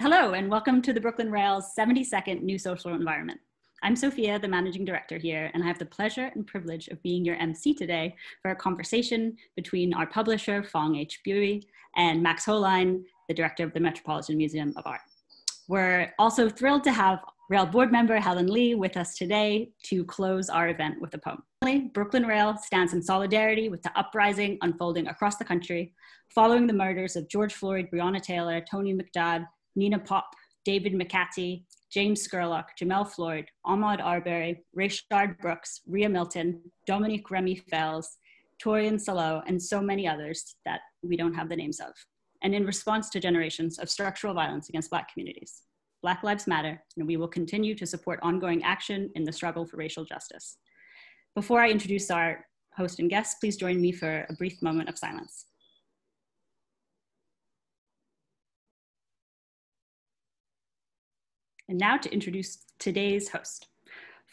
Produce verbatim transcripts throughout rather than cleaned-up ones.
Hello, and welcome to the Brooklyn Rail's seventy-second New Social Environment. I'm Sophia, the Managing Director here, and I have the pleasure and privilege of being your M C today for a conversation between our publisher, Phong H. Bui, and Max Hollein, the Director of the Metropolitan Museum of Art. We're also thrilled to have Rail Board Member Helen Lee with us today to close our event with a poem. Brooklyn Rail stands in solidarity with the uprising unfolding across the country, following the murders of George Floyd, Breonna Taylor, Tony McDade, Nina Pop, David McCatty, James Scurlock, Jamel Floyd, Ahmaud Arbery, Rayshard Brooks, Rhea Milton, Dominique Remy-Fells, Torian Salo, and so many others that we don't have the names of, and in response to generations of structural violence against Black communities. Black Lives Matter, and we will continue to support ongoing action in the struggle for racial justice. Before I introduce our host and guests, please join me for a brief moment of silence. And now to introduce today's host.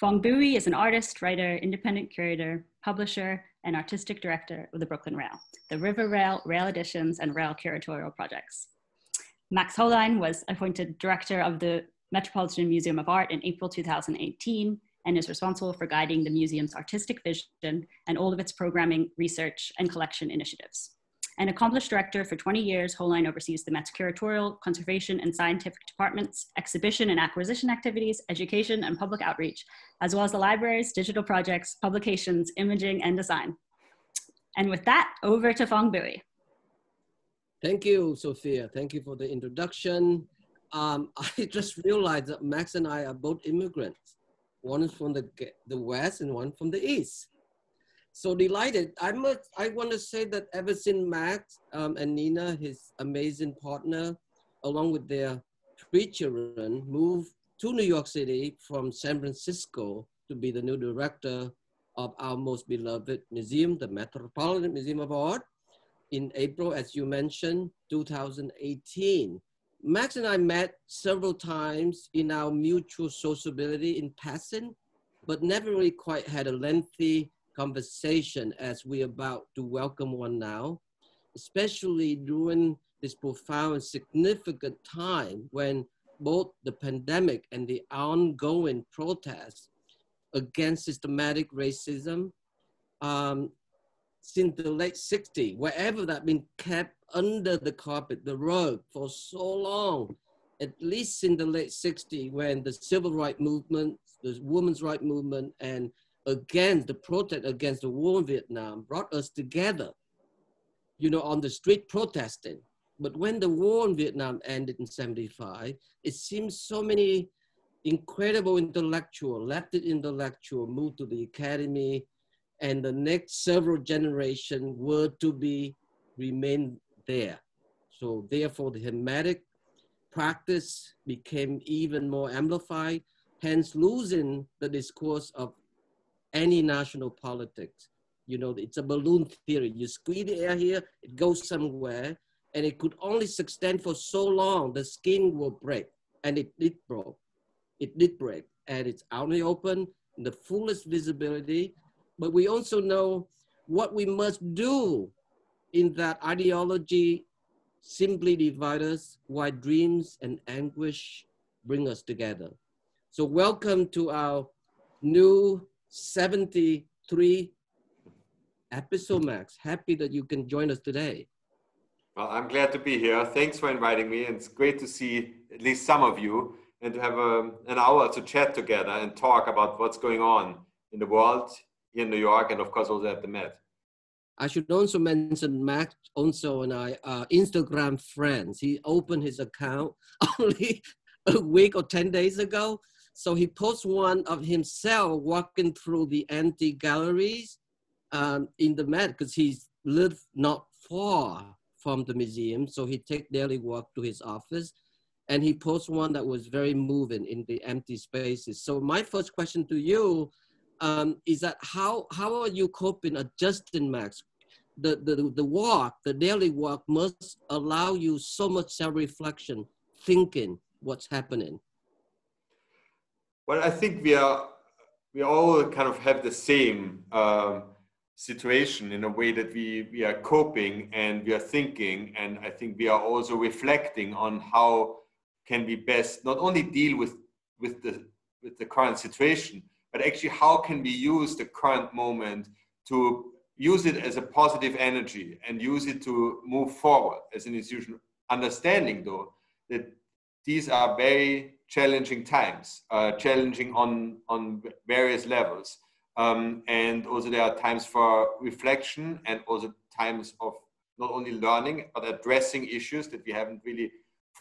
Phong Bui is an artist, writer, independent curator, publisher, and artistic director of the Brooklyn Rail, the River Rail, Rail Editions, and Rail Curatorial Projects. Max Hollein was appointed director of the Metropolitan Museum of Art in April two thousand eighteen and is responsible for guiding the museum's artistic vision and all of its programming, research, and collection initiatives. An accomplished director for twenty years, Hollein oversees the Met's curatorial, conservation, and scientific departments, exhibition and acquisition activities, education and public outreach, as well as the libraries, digital projects, publications, imaging, and design. And with that, over to Phong Bui. Thank you, Sophia. Thank you for the introduction. Um, I just realized that Max and I are both immigrants. One is from the, the West and one from the East. So delighted. I must, I want to say that ever since Max um, and Nina, his amazing partner, along with their three children, moved to New York City from San Francisco to be the new director of our most beloved museum, the Metropolitan Museum of Art, in April, as you mentioned, two thousand eighteen. Max and I met several times in our mutual sociability in passing, but never really quite had a lengthy conversation as we're about to welcome one now, especially during this profound and significant time when both the pandemic and the ongoing protests against systematic racism um, since the late sixties, wherever that been kept under the carpet, the rug for so long, at least in the late sixties, when the civil rights movement, the women's rights movement, and again, the protest against the war in Vietnam brought us together, you know, on the street protesting. But when the war in Vietnam ended in seventy-five, it seems so many incredible intellectual, left-wing intellectual moved to the academy, and the next several generations were to be, remain there. So therefore the hermetic practice became even more amplified, hence losing the discourse of any national politics. You know, it's a balloon theory. You squeeze the air here, it goes somewhere, and it could only sustain for so long, the skin will break, and it did broke. It did break, and it's out in the open, in the fullest visibility. But we also know what we must do in that ideology simply divide us, while dreams and anguish bring us together. So welcome to our new seventy-three episode, Max. Happy that you can join us today. Well, I'm glad to be here. Thanks for inviting me. It's great to see at least some of you and to have a, an hour to chat together and talk about what's going on in the world, here in New York, and of course also at the Met. I should also mention Max also and I are Instagram friends. He opened his account only a week or ten days ago. So he posts one of himself walking through the empty galleries um, in the Met, because he's lived not far from the museum. So he take daily walk to his office, and he posts one that was very moving in the empty spaces. So my first question to you Um, is that how, how are you coping, adjusting, Max? The, the, the walk, the daily walk must allow you so much self-reflection, thinking what's happening. Well, I think we are, we all kind of have the same uh, situation in a way that we, we are coping and we are thinking. And I think we are also reflecting on how can we best not only deal with, with, the, with the current situation, but actually how can we use the current moment to use it as a positive energy and use it to move forward as an institution, understanding though that these are very challenging times, uh, challenging on, on various levels. Um, and also there are times for reflection and also times of not only learning, but addressing issues that we haven't really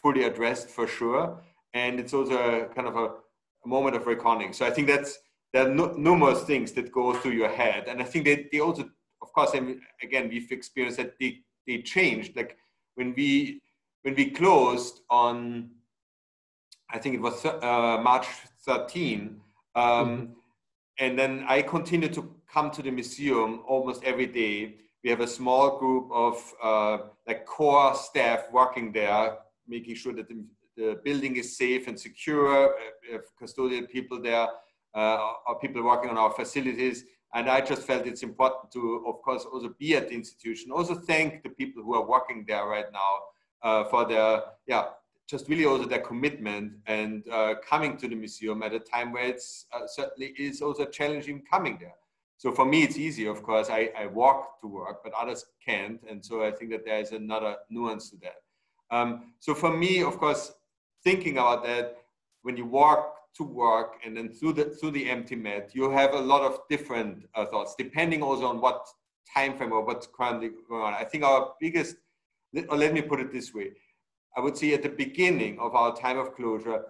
fully addressed for sure. And it's also a kind of a, a moment of reckoning. So I think that's, there are no, numerous things that go through your head. And I think that they also, of course, I mean, again, we've experienced that they, they changed. Like when we, when we closed on, I think it was uh, March thirteenth, um, mm-hmm. and then I continued to come to the museum almost every day. We have a small group of uh, like core staff working there, making sure that the, the building is safe and secure. We have custodial people there, uh, or people working on our facilities. And I just felt it's important to, of course, also be at the institution. Also thank the people who are working there right now uh, for their, yeah, just really also their commitment and uh, coming to the museum at a time where it's uh, certainly is also challenging coming there. So for me, it's easy, of course, I, I walk to work, but others can't. And so I think that there is another nuance to that. Um, so for me, of course, thinking about that, when you walk to work and then through the, through the empty Met, you have a lot of different uh, thoughts, depending also on what time frame or what's currently going on. I think our biggest, or let me put it this way, I would say at the beginning of our time of closure,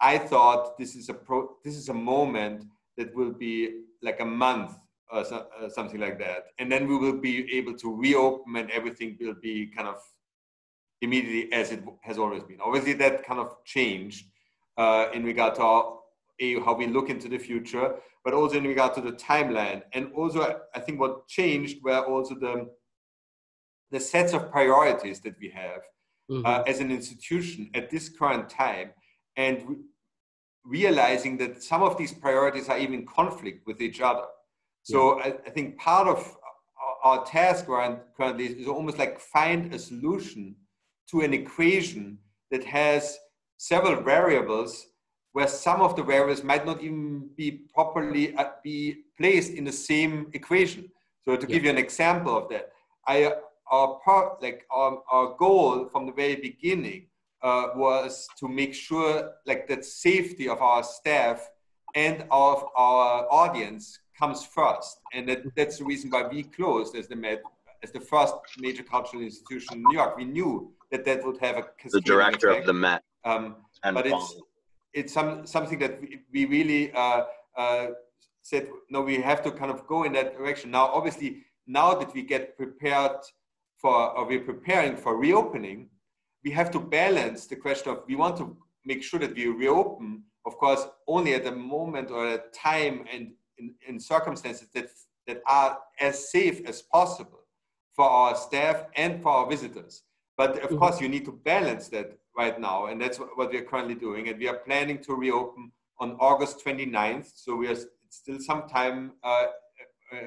I thought this is a pro this is a moment that will be like a month or so, uh, something like that. And then we will be able to reopen and everything will be kind of immediately as it has always been. Obviously that kind of changed uh, in regard to our, A, how we look into the future, but also in regard to the timeline. And also I think what changed were also the, the sets of priorities that we have. Mm-hmm. Uh, as an institution at this current time, and re realizing that some of these priorities are even in conflict with each other. So yeah. I, I think part of our, our task currently is, is almost like find a solution to an equation that has several variables where some of the variables might not even be properly uh, be placed in the same equation. So to yeah. give you an example of that, I uh, Our, part, like our, our goal from the very beginning uh, was to make sure like that safety of our staff and of our audience comes first. And that, that's the reason why we closed as the Met, as the first major cultural institution in New York. We knew that that would have a cascading effect. The director of the Met. Um, and but it's, it's some, something that we, we really uh, uh, said, no, we have to kind of go in that direction. Now, obviously, now that we get prepared for, or we're preparing for reopening, we have to balance the question of, we want to make sure that we reopen, of course, only at a moment or at a time and in, in circumstances that, that are as safe as possible for our staff and for our visitors. But of course, you need to balance that right now. And that's what we're currently doing. And we are planning to reopen on August twenty-ninth. So we are still some time uh,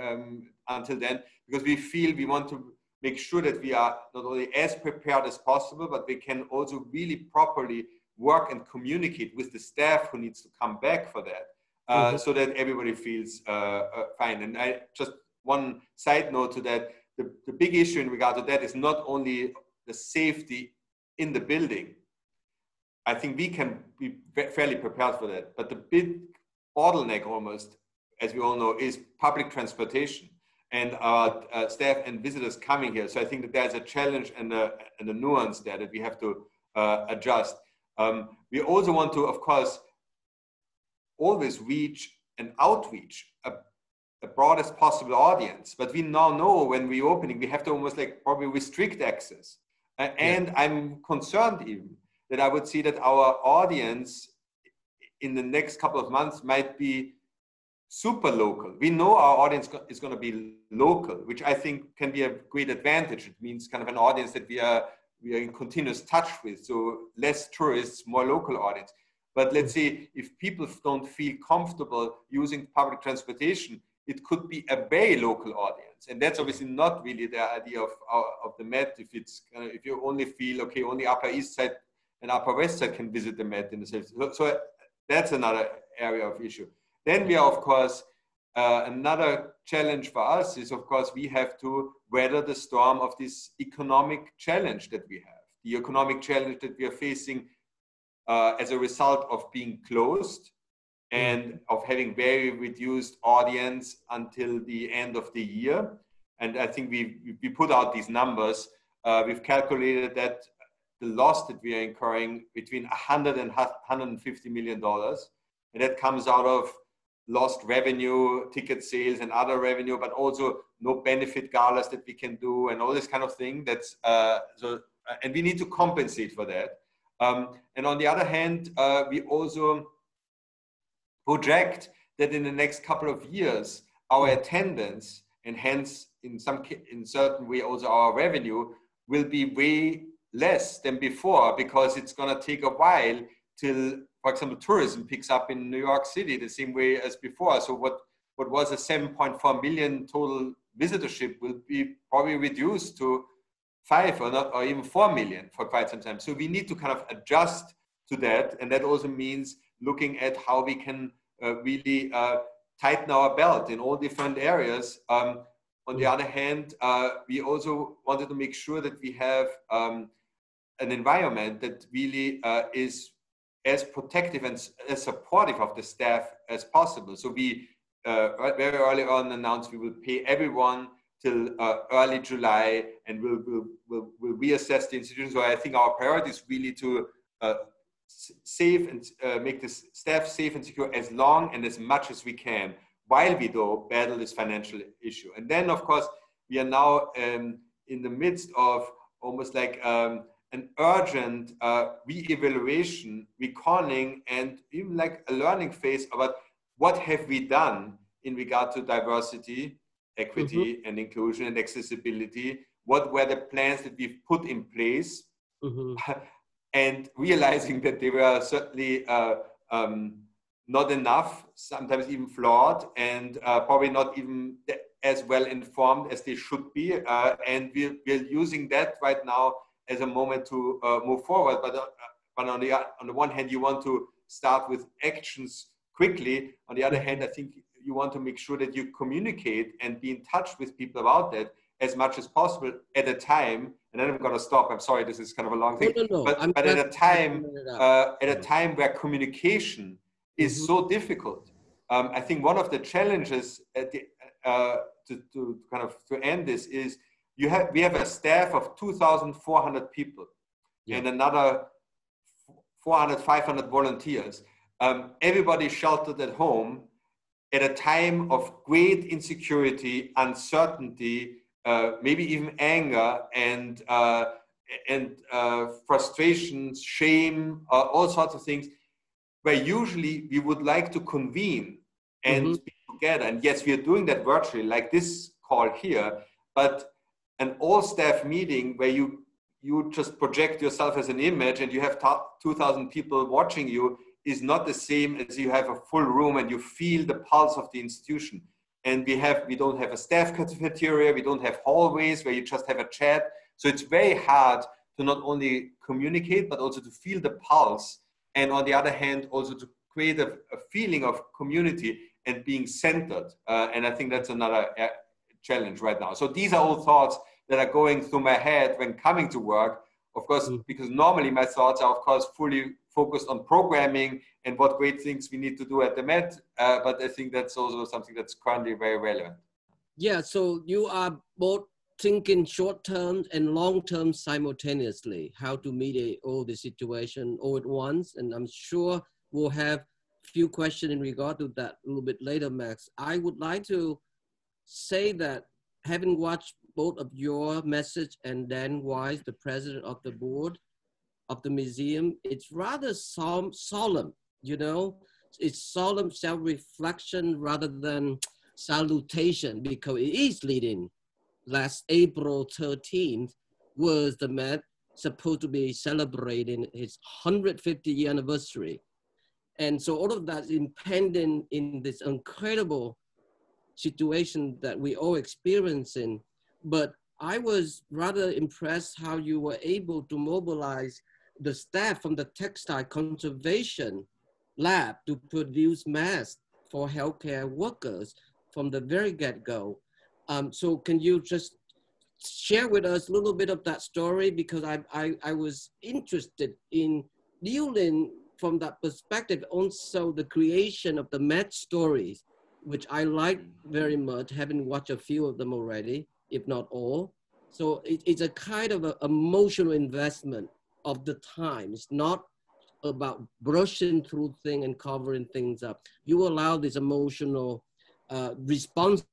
um, until then, because we feel we want to make sure that we are not only as prepared as possible, but we can also really properly work and communicate with the staff who needs to come back for that, uh, mm-hmm. so that everybody feels uh, uh, fine. And I, just one side note to that, the, the big issue in regard to that is not only the safety in the building. I think we can be fairly prepared for that, but the big bottleneck almost, as we all know, is public transportation and our uh, staff and visitors coming here. So I think that there's a challenge and a, and a nuance there that we have to uh, adjust. Um, we also want to, of course, always reach and outreach a, the broadest possible audience. But we now know when we're opening, we have to almost like probably restrict access. Uh, and yeah. I'm concerned even that I would see that our audience in the next couple of months might be super local. We know our audience is going to be local, which I think can be a great advantage. It means kind of an audience that we are we are in continuous touch with. So less tourists, more local audience. But let's say if people don't feel comfortable using public transportation, it could be a very local audience, and that's obviously not really the idea of of the Met. If it's uh, if you only feel okay, only Upper East Side and Upper West Side can visit the Met in the same. So, so that's another area of issue. Then we are, of course, uh, another challenge for us is, of course, we have to weather the storm of this economic challenge that we have. The economic challenge that we are facing uh, as a result of being closed and of having very reduced audience until the end of the year. And I think we, we put out these numbers. Uh, we've calculated that the loss that we are incurring between one hundred and one hundred fifty million dollars, and that comes out of lost revenue, ticket sales and other revenue, but also no benefit galas that we can do and all this kind of thing. That's uh, so, and we need to compensate for that. Um, and on the other hand, uh, we also project that in the next couple of years, our attendance and hence in some in certain way also our revenue will be way less than before, because it's going to take a while till, for example, tourism picks up in New York City the same way as before. So what, what was a seven point four million total visitorship will be probably reduced to five or, not, or even four million for quite some time. So we need to kind of adjust to that. And that also means looking at how we can uh, really uh, tighten our belt in all different areas. Um, on the other hand, uh, we also wanted to make sure that we have um, an environment that really uh, is as protective and as supportive of the staff as possible. So we uh, very early on announced we will pay everyone till uh, early July, and we'll, we'll, we'll, we'll reassess the institution. So I think our priority is really to uh, save and uh, make the staff safe and secure as long and as much as we can, while we though battle this financial issue. And then of course, we are now um, in the midst of almost like um, an urgent uh, re-evaluation, reconning, and even like a learning phase about what have we done in regard to diversity, equity, mm-hmm. and inclusion and accessibility. What were the plans that we've put in place? Mm-hmm. And realizing that they were certainly uh, um, not enough, sometimes even flawed, and uh, probably not even as well informed as they should be. Uh, and we're, we're using that right now as a moment to uh, move forward. But, uh, but on, the, on the one hand, you want to start with actions quickly. On the other hand, I think you want to make sure that you communicate and be in touch with people about that as much as possible at a time. And then I'm going to stop. I'm sorry, this is kind of a long thing. No, no, no. But, but at a time, uh, at a time where communication is mm-hmm. so difficult, um, I think one of the challenges at the, uh, to, to kind of to end this is you have we have a staff of two thousand four hundred people yeah. and another four hundred, five hundred volunteers. Um, everybody sheltered at home at a time of great insecurity, uncertainty. Uh, maybe even anger and uh, and uh, frustration, shame, uh, all sorts of things, where usually we would like to convene and mm-hmm. be together. And yes, we are doing that virtually, like this call here, but an all-staff meeting where you, you just project yourself as an image and you have two thousand people watching you is not the same as you have a full room and you feel the pulse of the institution. And we have, we don't have a staff cafeteria, we don't have hallways where you just have a chat. So it's very hard to not only communicate, but also to feel the pulse. And on the other hand, also to create a, a feeling of community and being centered. Uh, and I think that's another uh, challenge right now. So these are all thoughts that are going through my head when coming to work, of course, mm-hmm. because normally my thoughts are of course fully focused on programming and what great things we need to do at the Met. Uh, but I think that's also something that's currently very relevant. Yeah, so you are both thinking short-term and long-term simultaneously, how to mediate all the situation all at once. And I'm sure we'll have a few questions in regard to that a little bit later, Max. I would like to say that having watched both of your message and Dan Wise, the president of the board, of the museum, it's rather som solemn, you know? It's solemn self-reflection rather than salutation, because it is leading. Last April thirteenth was the Met supposed to be celebrating its one hundred fifty year anniversary. And so all of that's impending in this incredible situation that we all experiencing. But I was rather impressed how you were able to mobilize the staff from the textile conservation lab to produce masks for healthcare workers from the very get-go. Um, so can you just share with us a little bit of that story? Because I, I, I was interested in dealing from that perspective, also the creation of the Met stories, which I like very much, having watched a few of them already, if not all. So it, it's a kind of a emotional investment of the time. It's not about brushing through things and covering things up. You allow these emotional uh, responses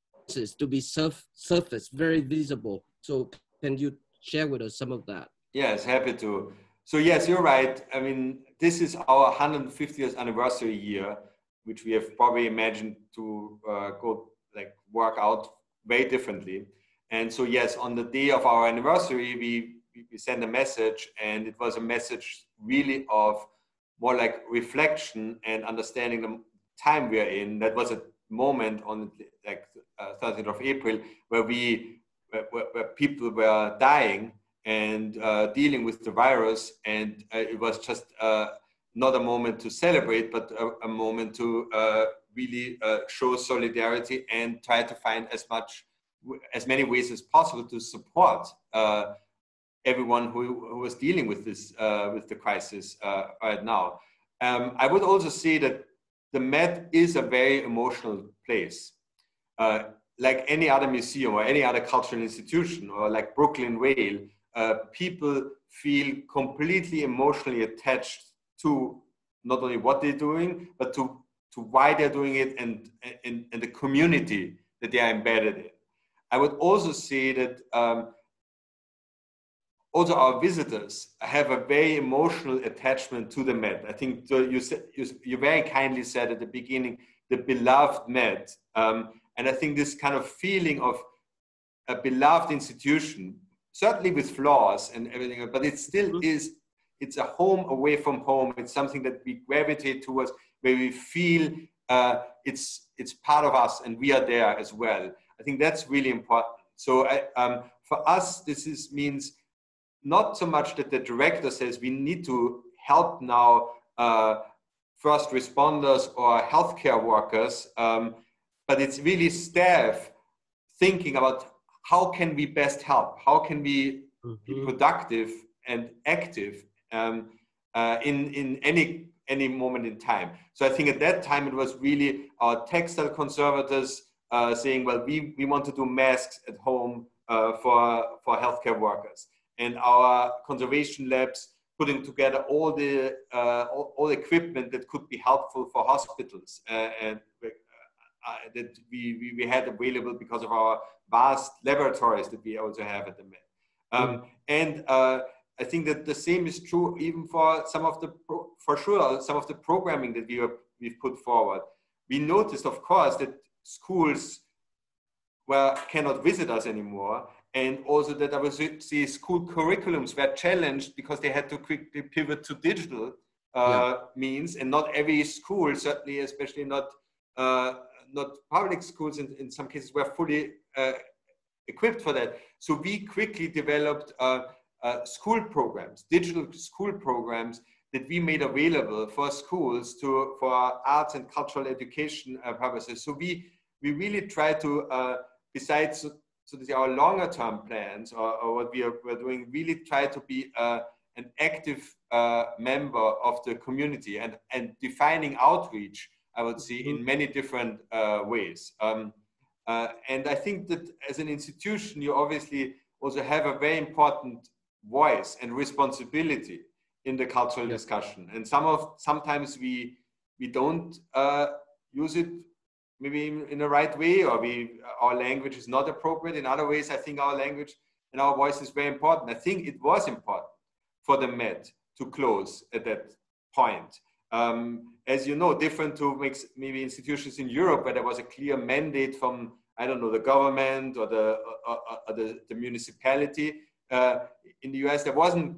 to be surf surfaced, very visible. So can you share with us some of that? Yes, happy to. So yes, you're right. I mean, this is our one hundred fiftieth anniversary year, which we have probably imagined to uh, go like work out way differently. And so yes, on the day of our anniversary, we, we sent a message, and it was a message really of more like reflection and understanding the time we are in. That was a moment on like uh, thirtieth of April where we, where, where people were dying and uh, dealing with the virus, and uh, it was just uh, not a moment to celebrate, but a, a moment to uh, really uh, show solidarity and try to find as much, as many ways as possible to support uh, everyone who, who was dealing with this, uh, with the crisis uh, right now. Um, I would also say that the Met is a very emotional place. Uh, like any other museum or any other cultural institution, or like Brooklyn Rail, Uh, people feel completely emotionally attached to not only what they're doing, but to, to why they're doing it, and, and, and the community that they are embedded in. I would also say that um, also our visitors have a very emotional attachment to the Met. I think you, said, you, you very kindly said at the beginning, the beloved Met. Um, and I think this kind of feeling of a beloved institution, certainly with flaws and everything, but it still is, it's a home away from home. It's something that we gravitate towards, where we feel uh, it's, it's part of us and we are there as well. I think that's really important. So I, um, for us, this is, means not so much that the director says we need to help now uh, first responders or healthcare workers, um, but it's really staff thinking about how can we best help? How can we mm-hmm. be productive and active um, uh, in, in any, any moment in time? So I think at that time, it was really our textile conservators uh, saying, well, we, we want to do masks at home uh, for, for healthcare workers. And our conservation labs putting together all the, uh, all, all equipment that could be helpful for hospitals uh, and Uh, that we, we, we had available because of our vast laboratories that we also have at the Met. Um, and uh, I think that the same is true even for some of the, pro for sure, some of the programming that we were, we've put forward. We noticed, of course, that schools were, cannot visit us anymore. And also that I would say school curriculums were challenged because they had to quickly pivot to digital uh, yeah. means, and not every school, certainly, especially not uh, not public schools in, in some cases were fully uh, equipped for that. So we quickly developed uh, uh, school programs, digital school programs that we made available for schools to, for arts and cultural education uh, purposes. So we, we really try to, uh, besides so, so our longer term plans or, or what we are we're doing, really try to be uh, an active uh, member of the community and, and defining outreach, I would say, in many different uh, ways. Um, uh, and I think that as an institution, you obviously also have a very important voice and responsibility in the cultural yes. discussion. And some of, sometimes we, we don't uh, use it maybe in, in the right way, or we, our language is not appropriate. In other ways, I think our language and our voice is very important. I think it was important for the Met to close at that point. Um, as you know, different to maybe institutions in Europe where there was a clear mandate from, I don't know, the government or the, or, or the, the municipality. Uh, in the U S, there wasn't,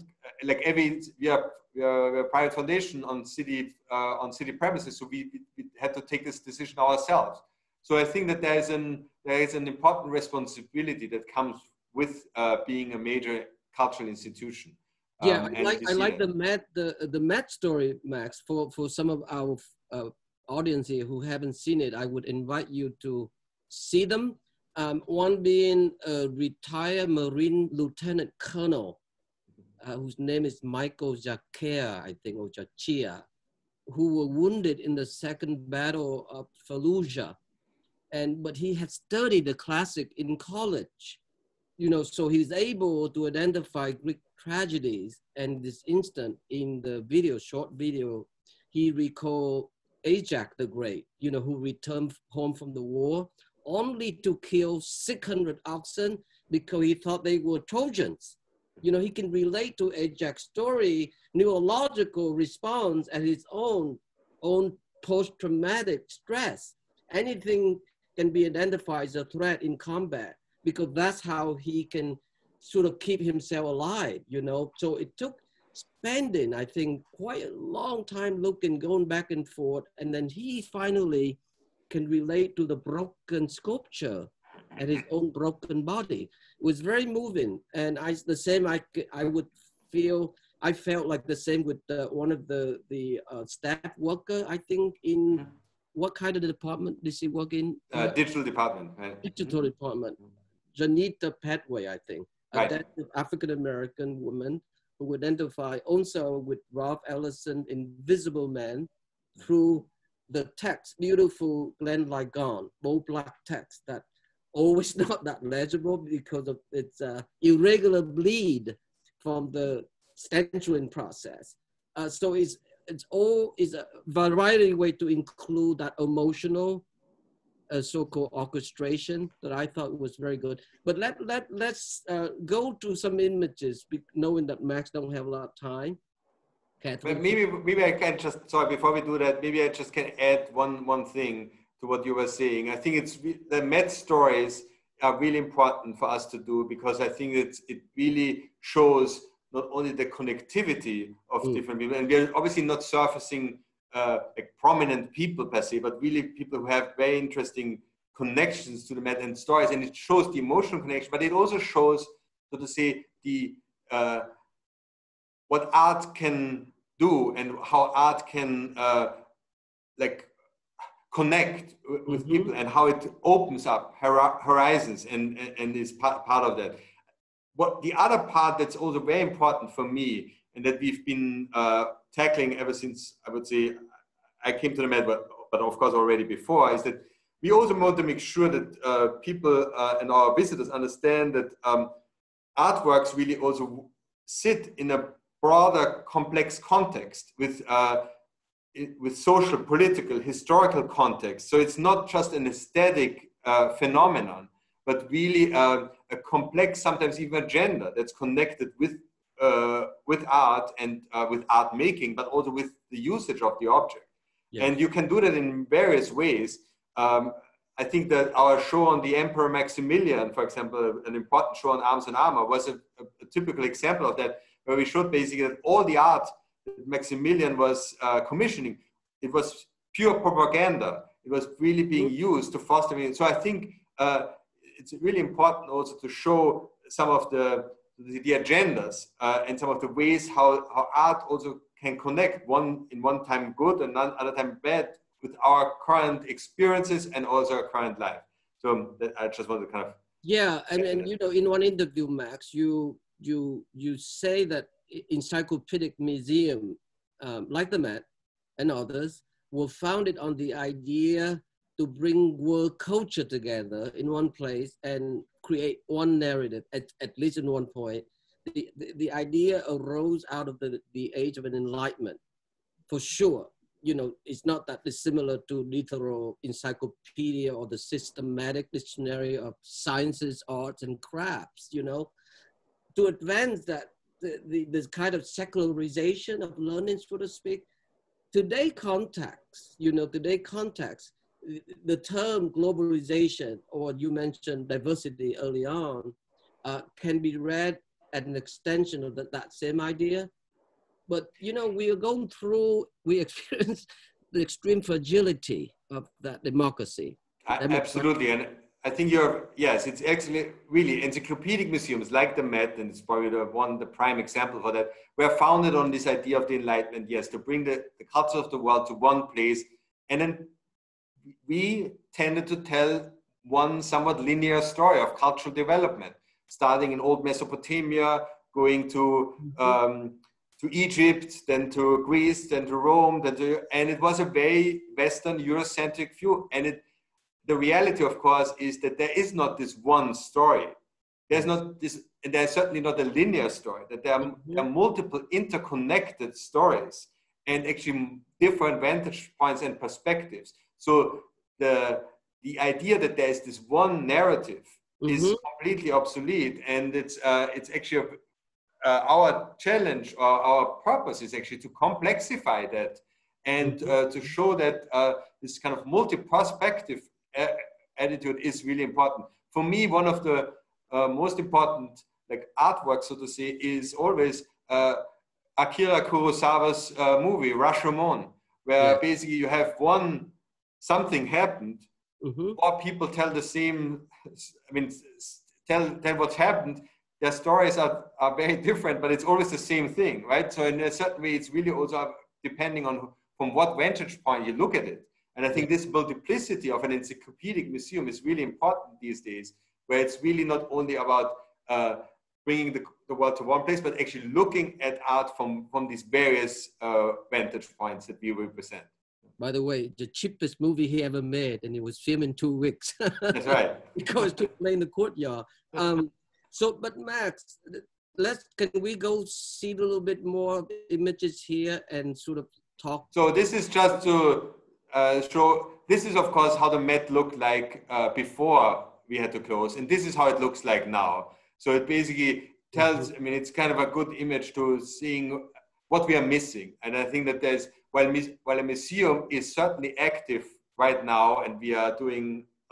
like every, we are, we are, we are a private foundation on city, uh, on city premises, so we, we had to take this decision ourselves. So I think that there is an, there is an important responsibility that comes with uh, being a major cultural institution. Yeah, um, I like I like the Met the the Met story, Max. For for some of our uh, audience here who haven't seen it, I would invite you to see them. Um, one being a retired Marine Lieutenant Colonel, uh, whose name is Michael Jacquea, I think, or Jacquea, who were wounded in the Second Battle of Fallujah, and but he had studied the classic in college. You know, so he's able to identify Greek tragedies. And this instant in the video, short video, he recalled Ajax the Great, you know, who returned home from the war only to kill six hundred oxen because he thought they were Trojans. You know, he can relate to Ajax's story, neurological response, and his own, own post-traumatic stress. Anything can be identified as a threat in combat, because that's how he can sort of keep himself alive, you know? So it took spending, I think, quite a long time looking, going back and forth, and then he finally can relate to the broken sculpture and his own broken body. It was very moving, and I, the same, I, I would feel, I felt like the same with uh, one of the, the uh, staff worker, I think, in, what kind of department did she work in? Uh, digital department, right? Digital department. Janita Petway, I think, right. An African-American woman who identify also with Ralph Ellison, Invisible Man, through the text, beautiful Glenn Ligon, bold black text that always not that legible because of its uh, irregular bleed from the stenturing process. Uh, so it's, it's all, it's a variety way to include that emotional Uh, so-called orchestration that I thought was very good. But let, let, let's uh, go to some images, knowing that Max don't have a lot of time. But maybe, maybe I can just, sorry, before we do that, maybe I just can add one, one thing to what you were saying. I think it's, the Met stories are really important for us to do, because I think it's, it really shows not only the connectivity of mm. different people, and we're obviously not surfacing Uh, like prominent people per se, but really people who have very interesting connections to the Met and stories, and it shows the emotional connection, but it also shows, so to say, the uh, what art can do and how art can uh, like connect with mm-hmm. people, and how it opens up horizons and and is part part of that. What the other part that's also very important for me, and that we've been uh, tackling ever since, I would say, I came to the Met, but, but of course already before, is that we also want to make sure that uh, people uh, and our visitors understand that um, artworks really also sit in a broader, complex context with, uh, with social, political, historical context. So it's not just an aesthetic uh, phenomenon, but really uh, a complex, sometimes even agenda that's connected with Uh, with art and uh, with art making, but also with the usage of the object. Yeah. And you can do that in various ways. Um, I think that our show on the Emperor Maximilian, for example, an important show on arms and armor, was a, a, a typical example of that, where we showed basically that all the art that Maximilian was uh, commissioning, it was pure propaganda. It was really being used to foster it. So I think uh, it's really important also to show some of the The, the agendas uh, and some of the ways how, how art also can connect one in one time good and another time bad with our current experiences and also our current life. So that I just wanted to kind of yeah, and, and you know, in one interview, Max, you you you say that encyclopedic museum um, like the Met and others were founded on the idea to bring world culture together in one place and create one narrative, at, at least in one point. The, the, the idea arose out of the, the age of an enlightenment, for sure. You know, it's not that dissimilar to literal encyclopedia or the systematic dictionary of sciences, arts, and crafts, you know. To advance that, the, the, this kind of secularization of learning, so to speak, today context, you know, today context, the term globalization, or you mentioned diversity early on, uh, can be read as an extension of the, that same idea. But, you know, we are going through, we experience the extreme fragility of that democracy. I, absolutely. And I think you're, yes, it's actually really encyclopedic museums like the Met, and it's probably the one, the prime example for that, were founded on this idea of the Enlightenment, yes, to bring the, the culture of the world to one place. And then we tended to tell one somewhat linear story of cultural development, starting in old Mesopotamia, going to, um, to Egypt, then to Greece, then to Rome, then to, and it was a very Western Eurocentric view. And it, the reality, of course, is that there is not this one story. There's not this, and there's certainly not a linear story, that there are, mm-hmm. there are multiple interconnected stories and actually different vantage points and perspectives. So the, the idea that there is this one narrative mm-hmm. is completely obsolete, and it's, uh, it's actually a, Uh, our challenge or our purpose is actually to complexify that and uh, to show that uh, this kind of multi-perspective attitude is really important. For me, one of the uh, most important like artworks, so to say, is always uh, Akira Kurosawa's uh, movie, Rashomon, where yeah. basically you have one, something happened, mm-hmm. or people tell the same, I mean, tell, tell what's happened. Their stories are, are very different, but it's always the same thing, right? So in a certain way, it's really also depending on from what vantage point you look at it. And I think this multiplicity of an encyclopedic museum is really important these days, where it's really not only about uh, bringing the, the world to one place, but actually looking at art from, from these various uh, vantage points that we represent. By the way, the cheapest movie he ever made, and it was filmed in two weeks. That's right. Because it took place in the courtyard. Um, So, but Max, let's, can we go see a little bit more images here and sort of talk? So this is just to uh, show, this is of course how the Met looked like uh, before we had to close, and this is how it looks like now. So it basically tells, I mean, it's kind of a good image to seeing what we are missing. And I think that there's, while, while a museum is certainly active right now, and we are doing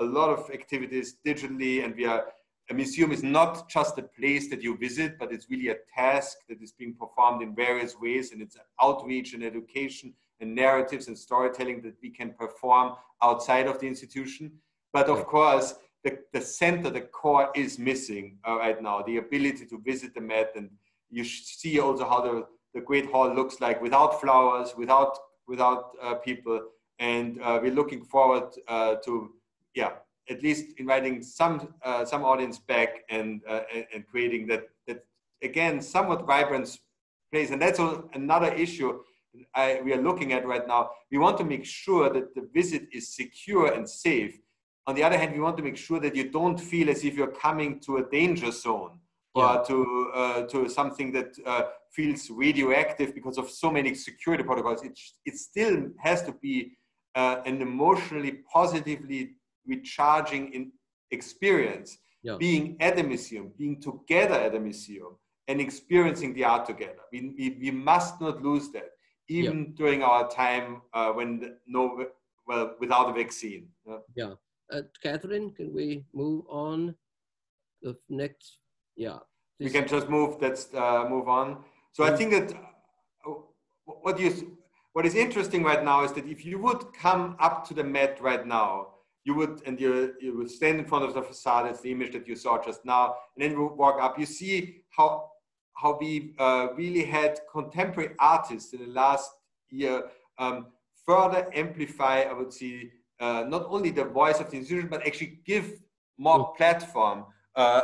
a lot of activities digitally, and we are, a museum is not just a place that you visit, but it's really a task that is being performed in various ways, and it's an outreach and education and narratives and storytelling that we can perform outside of the institution. But of course, the, the center, the core is missing uh, right now, the ability to visit the Met. And you see also how the, the Great Hall looks like without flowers, without, without uh, people. And uh, we're looking forward uh, to, yeah, at least inviting some uh, some audience back and uh, and creating that that again somewhat vibrant place. And that's another issue I, we are looking at right now. We want to make sure that the visit is secure and safe. On the other hand, we want to make sure that you don't feel as if you're coming to a danger zone yeah. or to uh, to something that uh, feels radioactive because of so many security protocols. It it still has to be uh, an emotionally positively recharging in experience, yeah. being at a museum, being together at a museum, and experiencing the art together. We, we, we must not lose that, even yeah. during our time uh, when the, no, well, without a vaccine. Yeah. yeah. Uh, Catherine, can we move on? The next, yeah. Please. We can just move. Let's uh, move on. So mm-hmm. I think that uh, what you what is interesting right now is that if you would come up to the Met right now. You would, and you, you would stand in front of the facade, it's the image that you saw just now, and then you walk up, you see how, how we uh, really had contemporary artists in the last year um, further amplify, I would say, uh, not only the voice of the institution, but actually give more platform, uh,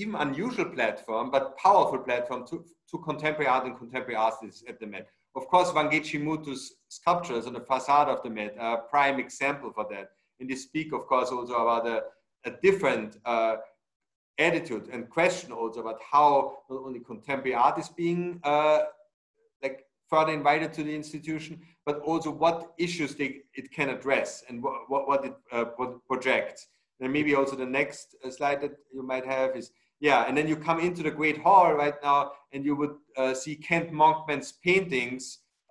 even unusual platform, but powerful platform to, to contemporary art and contemporary artists at the Met. Of course, Wangechi Mutu's sculptures on the facade of the Met are a prime example for that. And they speak, of course, also about a, a different uh, attitude and question also about how not only contemporary art is being uh, like further invited to the institution, but also what issues they, it can address and what, what, what it uh, projects. And maybe also the next slide that you might have is, yeah, and then you come into the Great Hall right now and you would uh, see Kent Monkman's paintings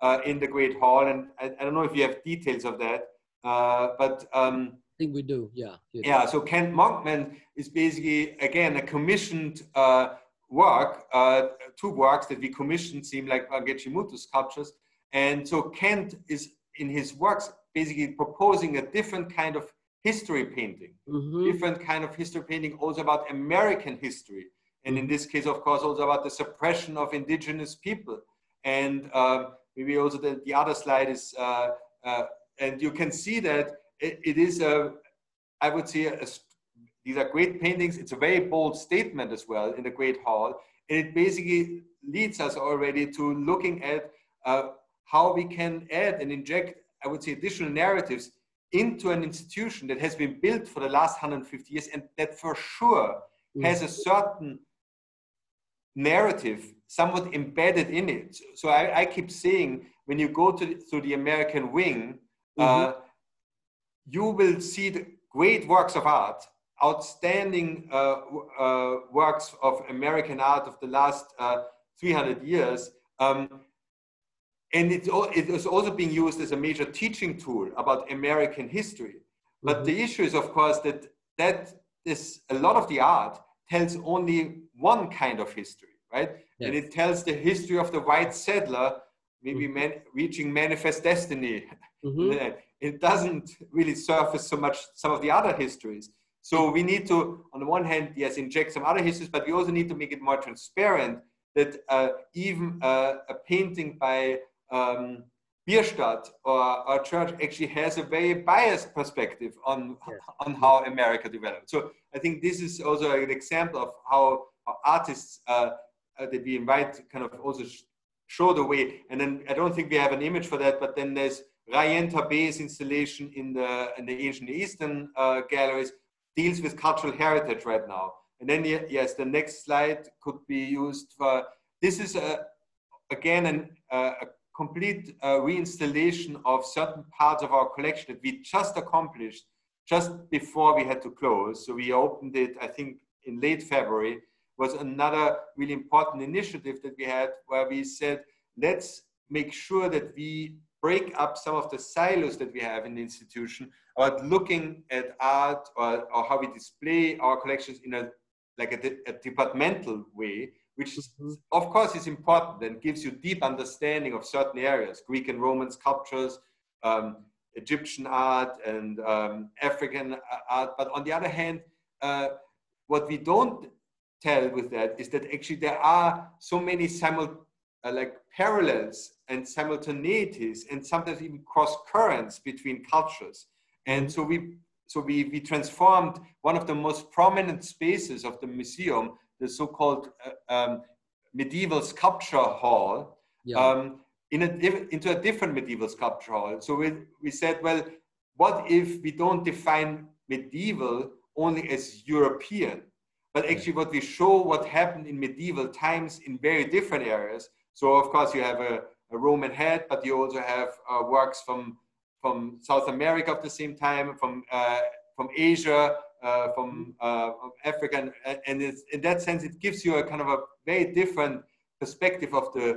uh, in the Great Hall. And I, I don't know if you have details of that. Uh, but um, I think we do, yeah. Yeah, so Kent Monkman is basically, again, a commissioned uh, work, uh, two works that we commissioned seem like Wangechi Mutu sculptures. And so Kent is, in his works, basically proposing a different kind of history painting, mm-hmm. different kind of history painting, also about American history. And in this case, of course, also about the suppression of indigenous people. And uh, maybe also the, the other slide is, uh, uh, and you can see that it, it is, a, I would say, a, these are great paintings. It's a very bold statement as well in the Great Hall. And it basically leads us already to looking at uh, how we can add and inject, I would say, additional narratives into an institution that has been built for the last one hundred fifty years and that for sure has a certain narrative somewhat embedded in it. So I, I keep saying, when you go to the, to the American wing, mm-hmm. uh, you will see the great works of art, outstanding uh, uh, works of American art of the last uh, three hundred years. Um, and it, it is also being used as a major teaching tool about American history. But mm-hmm. the issue is, of course, that that is a lot of the art tells only one kind of history, right? Yes. And it tells the history of the white settler, maybe mm-hmm. man, reaching manifest destiny. Mm-hmm. It doesn't really surface so much some of the other histories. So we need to, on the one hand, yes, inject some other histories, but we also need to make it more transparent that uh, even uh, a painting by um, Bierstadt or, or Church actually has a very biased perspective on, yes. on how America developed. So I think this is also an example of how, how artists uh, uh, that we invite kind of also sh show the way. And then I don't think we have an image for that, but then there's Rayen Tabe's installation in the, in the Ancient Eastern uh, galleries deals with cultural heritage right now. And then, yes, the next slide could be used for, this is a, again an, uh, a complete uh, reinstallation of certain parts of our collection that we just accomplished just before we had to close. So we opened it, I think, in late February. Was another really important initiative that we had where we said, let's make sure that we break up some of the silos that we have in the institution about looking at art or, or how we display our collections in a, like a, de a departmental way, which mm-hmm. is, of course is important and gives you deep understanding of certain areas, Greek and Roman sculptures, um, Egyptian art and um, African art. But on the other hand, uh, what we don't tell with that is that actually there are so many simul uh, like parallels and simultaneities and sometimes even cross currents between cultures. And so we, so we, we transformed one of the most prominent spaces of the museum, the so-called uh, um, Medieval Sculpture Hall, yeah. um, in a, into a different Medieval Sculpture Hall. So we, we said, well, what if we don't define medieval only as European, but actually what we show what happened in medieval times in very different areas. So of course you have a, a Roman head, but you also have uh, works from, from South America at the same time, from, uh, from Asia, Uh, from, uh, from Africa, and, and it's, in that sense, it gives you a kind of a very different perspective of the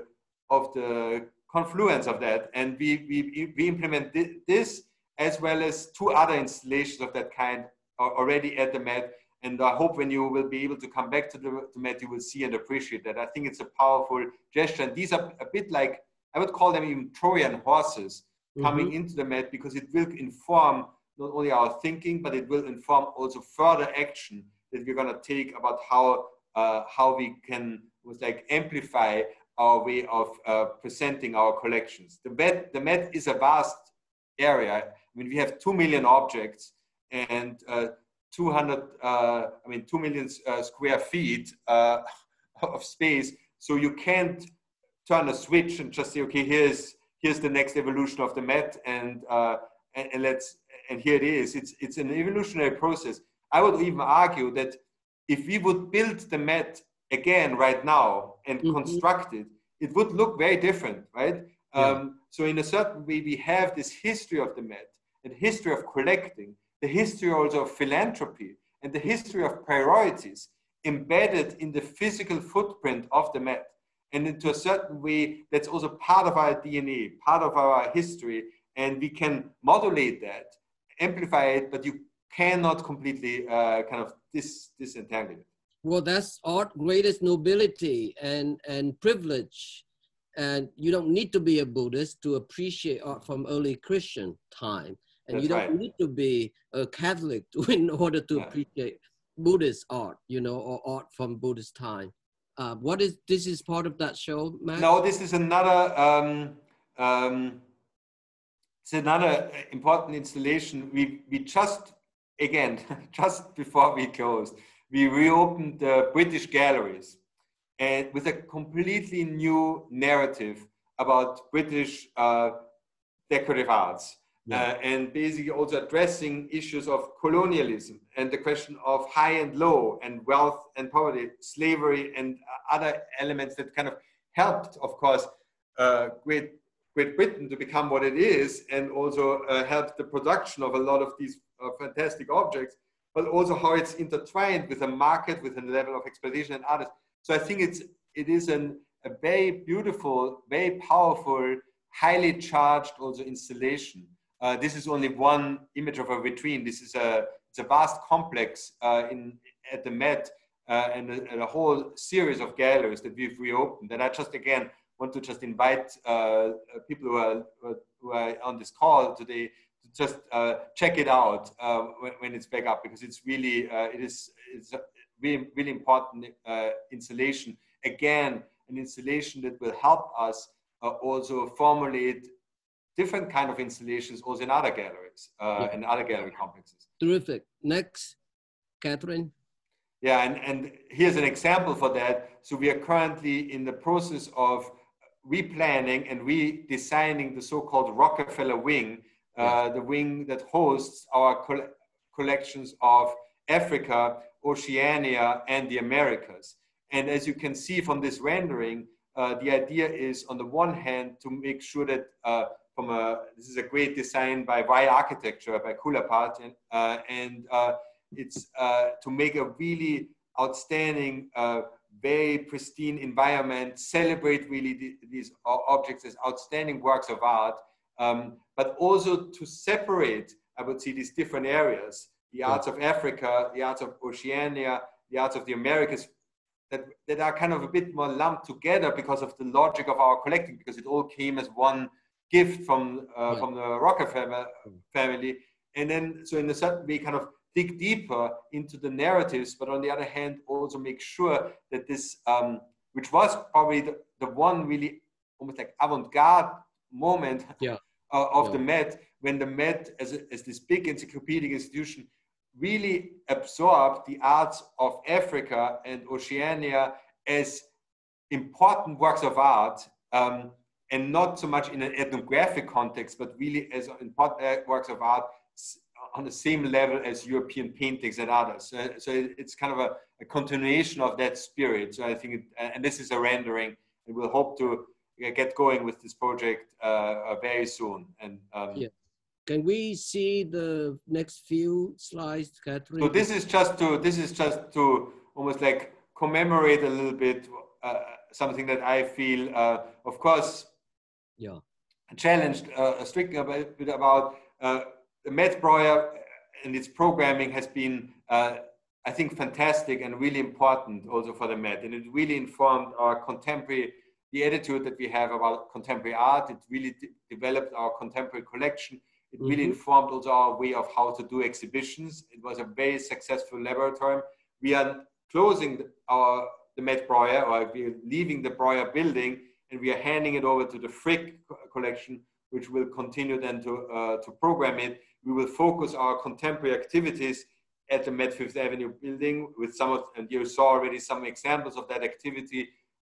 of the confluence of that. And we we we implement this as well as two other installations of that kind already at the Met. And I hope when you will be able to come back to the to Met, you will see and appreciate that. I think it's a powerful gesture. And these are a bit like, I would call them even Trojan horses coming mm-hmm. into the Met, because it will inform not only our thinking, but it will inform also further action that we're going to take about how uh, how we can was like amplify our way of uh, presenting our collections. The Met, the Met is a vast area. I mean, we have two million objects and uh, two hundred, uh, I mean, two million uh, square feet uh, of space. So you can't turn a switch and just say, okay, here's here's the next evolution of the Met, and uh, and, and let's. And here it is. It's, it's an evolutionary process. I would even argue that if we would build the Met again right now and mm-hmm. construct it, it would look very different, right? Yeah. Um, so in a certain way, we have this history of the Met, and history of collecting, the history also of philanthropy, and the history of priorities embedded in the physical footprint of the Met. And into a certain way, that's also part of our D N A, part of our history, and we can modulate that, amplify it, but you cannot completely uh, kind of dis disentangle it. Well, that's art greatest nobility and, and privilege. And you don't need to be a Buddhist to appreciate art from early Christian time. And That's you don't right. need to be a Catholic to, in order to yeah. appreciate Buddhist art, you know, or art from Buddhist time. Uh, what is, this is part of that show, Max? No, this is another, um, um, it's another important installation. We, we just, again, just before we closed, we reopened the British galleries and with a completely new narrative about British uh, decorative arts. Yeah. Uh, and basically also addressing issues of colonialism and the question of high and low and wealth and poverty, slavery and other elements that kind of helped, of course, uh, Great, Great Britain to become what it is, and also uh, helped the production of a lot of these uh, fantastic objects, but also how it's intertwined with a market, with a level of exploitation and others. So I think it's, it is an, a very beautiful, very powerful, highly charged also installation. Uh, this is only one image of a vitrine. This is a, it's a vast complex uh, in, at the Met uh, and, a, and a whole series of galleries that we've reopened. And I just, again, want to just invite uh, people who are, who are on this call today to just uh, check it out uh, when, when it's back up, because it's really, uh, it is it's a really, really important uh, installation. Again, an installation that will help us uh, also formulate different kind of installations also in other galleries uh, yeah. and other gallery complexes. Terrific. Next, Catherine. Yeah, and, and here's an example for that. So we are currently in the process of replanning and redesigning the so-called Rockefeller wing, uh, yeah. the wing that hosts our coll collections of Africa, Oceania, and the Americas. And as you can see from this rendering, uh, the idea is on the one hand to make sure that uh, From a, this is a great design by Y Architecture, by Kulapat, and, uh, and uh, it's uh, to make a really outstanding, uh, very pristine environment, celebrate really the, these objects as outstanding works of art, um, but also to separate, I would say, these different areas, the arts of Africa, the arts of Oceania, the arts of the Americas, that, that are kind of a bit more lumped together because of the logic of our collecting, because it all came as one gift from, uh, yeah. from the Rockefeller family. And then, so in a certain way, kind of dig deeper into the narratives, but on the other hand, also make sure that this, um, which was probably the, the one really almost like avant-garde moment yeah. uh, of yeah. the Met, when the Met as, a, as this big encyclopedic institution really absorbed the arts of Africa and Oceania as important works of art, um, and not so much in an ethnographic context, but really as important works of art on the same level as European paintings and others. So, so it's kind of a, a continuation of that spirit. So I think, it, and this is a rendering, and we'll hope to get going with this project uh, very soon. And um, yeah. Can we see the next few slides, Catherine? So this is just to, this is just to almost like commemorate a little bit uh, something that I feel, uh, of course, Yeah, challenged uh, strictly a bit about uh, the Metbräu and its programming has been, uh, I think, fantastic and really important also for the Met. And it really informed our contemporary, the attitude that we have about contemporary art. It really de developed our contemporary collection. It mm-hmm. really informed also our way of how to do exhibitions. It was a very successful laboratory. We are closing our the Metbräu, or we are leaving the Breuer building, and we are handing it over to the Frick collection, which will continue then to, uh, to program it. We will focus our contemporary activities at the Met Fifth Avenue building with some of, and you saw already some examples of that activity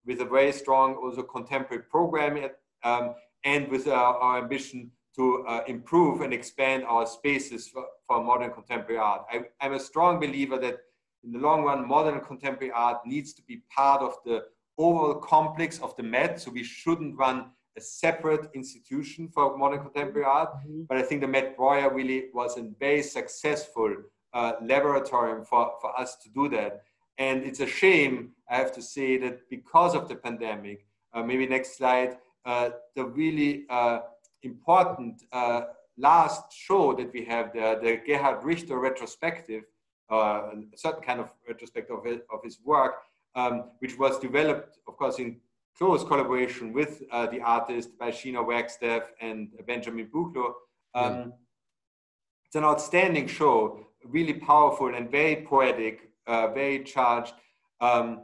with a very strong also contemporary program at, um, and with uh, our ambition to uh, improve and expand our spaces for, for modern contemporary art. I, I'm a strong believer that in the long run, modern contemporary art needs to be part of the overall complex of the Met, so we shouldn't run a separate institution for modern contemporary art. Mm-hmm. But I think the Metbräu really was a very successful uh, laboratory for, for us to do that. And it's a shame, I have to say, that because of the pandemic, uh, maybe next slide, uh, the really uh, important uh, last show that we have there, the Gerhard Richter retrospective, uh, a certain kind of retrospective of his, of his work, Um, which was developed, of course, in close collaboration with uh, the artist by Sheena Wagstaff and Benjamin Buchlo. Um, yeah. It's an outstanding show, really powerful and very poetic, uh, very charged. Um,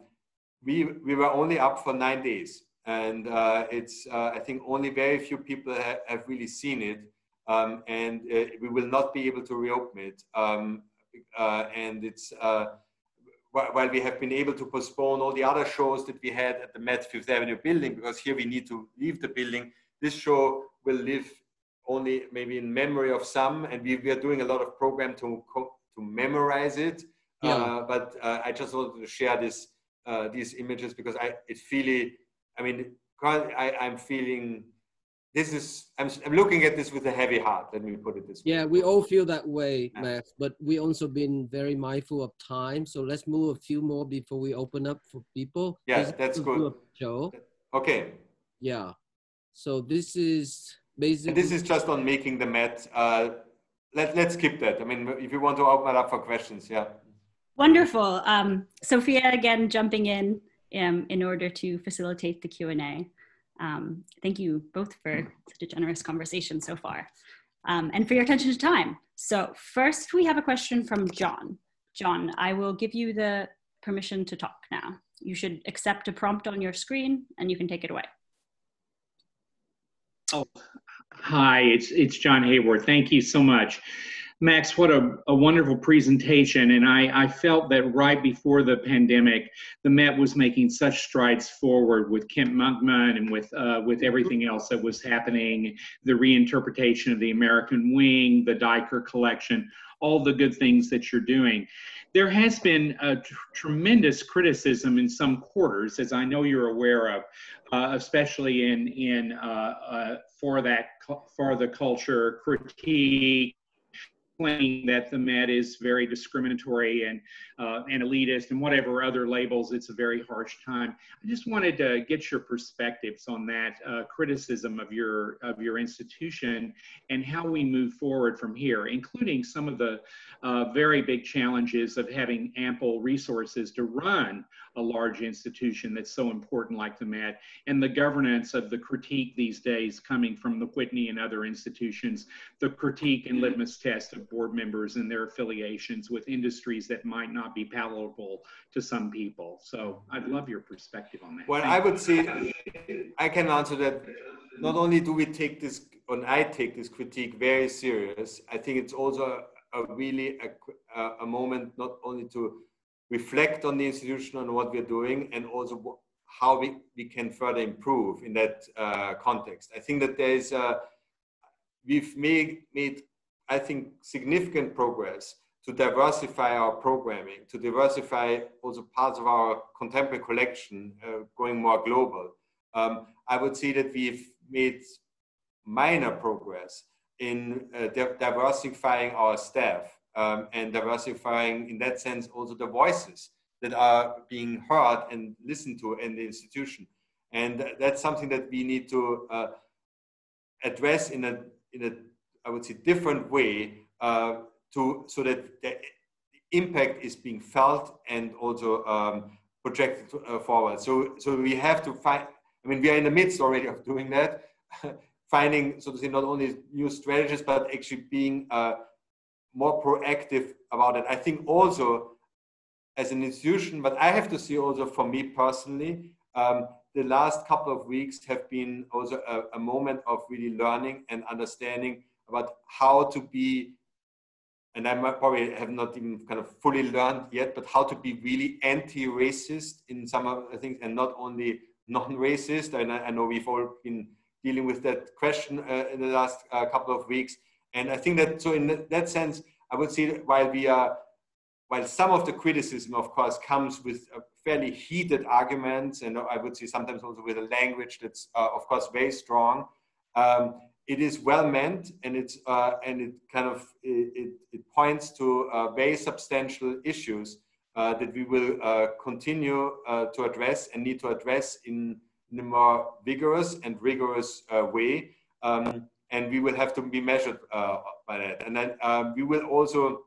we, we were only up for nine days. And uh, it's, uh, I think only very few people ha have really seen it. Um, and uh, we will not be able to reopen it. Um, uh, and it's, uh, while we have been able to postpone all the other shows that we had at the Met Fifth Avenue building, because here we need to leave the building, this show will live only maybe in memory of some, and we, we are doing a lot of program to, to memorize it. Yeah. Uh, but uh, I just wanted to share this, uh, these images because I, it really, I mean, I, I'm feeling, this is, I'm, I'm looking at this with a heavy heart, let me put it this way. Yeah, we all feel that way, Max, but we also been very mindful of time. So let's move a few more before we open up for people. Yes, yeah, that's good. Show. Okay. Yeah. So this is basically. And this is just on making the Met. Uh, let, let's skip that. I mean, if you want to open it up for questions, yeah. Wonderful. Um, Sophia, again, jumping in um, in order to facilitate the Q and A. Um, thank you both for such a generous conversation so far um, and for your attention to time. So first we have a question from John. John, I will give you the permission to talk now. You should accept a prompt on your screen and you can take it away. Oh, hi, it's, it's John Hayward. Thank you so much. Max, what a, a wonderful presentation. And I, I felt that right before the pandemic, the Met was making such strides forward with Kent Monkman and with, uh, with everything else that was happening, the reinterpretation of the American Wing, the Dyker collection, all the good things that you're doing. There has been a tr tremendous criticism in some quarters, as I know you're aware of, uh, especially in, in uh, uh, for, that, for the culture critique, claiming that the Met is very discriminatory and, uh, and elitist and whatever other labels. It's a very harsh time. I just wanted to get your perspectives on that uh, criticism of your, of your institution and how we move forward from here, including some of the uh, very big challenges of having ample resources to run a large institution that's so important like the Met, and the governance of the critique these days coming from the Whitney and other institutions, the critique and litmus test of board members and their affiliations with industries that might not be palatable to some people. So I'd love your perspective on that. Well, Thank I would you. say, I can answer that. Not only do we take this, and I take this critique very serious, I think it's also a really a, a moment not only to reflect on the institution and what we're doing, and also how we, we can further improve in that uh, context. I think that there is, a, we've made, made, I think, significant progress to diversify our programming, to diversify also parts of our contemporary collection, uh, going more global. Um, I would say that we've made minor progress in uh, di- diversifying our staff. Um, and diversifying, in that sense, also the voices that are being heard and listened to in the institution. And that's something that we need to uh, address in a, in a, I would say, different way uh, to, so that the impact is being felt and also um, projected uh, forward. So, so we have to find, I mean, we are in the midst already of doing that, finding, so to say, not only new strategies, but actually being uh, more proactive about it. I think also as an institution, but I have to see also for me personally, um, the last couple of weeks have been also a, a moment of really learning and understanding about how to be, and I probably have not even kind of fully learned yet, but how to be really anti-racist in some of the things and not only non-racist. And I, I know we've all been dealing with that question uh, in the last uh, couple of weeks. And I think that, so in that sense, I would say that while we are, while some of the criticism, of course, comes with fairly heated arguments, and I would say sometimes also with a language that's, uh, of course, very strong, um, it is well meant, and it's uh, and it kind of it, it points to uh, very substantial issues uh, that we will uh, continue uh, to address and need to address in, in a more vigorous and rigorous uh, way. Um, And we will have to be measured uh, by that. And then uh, we will also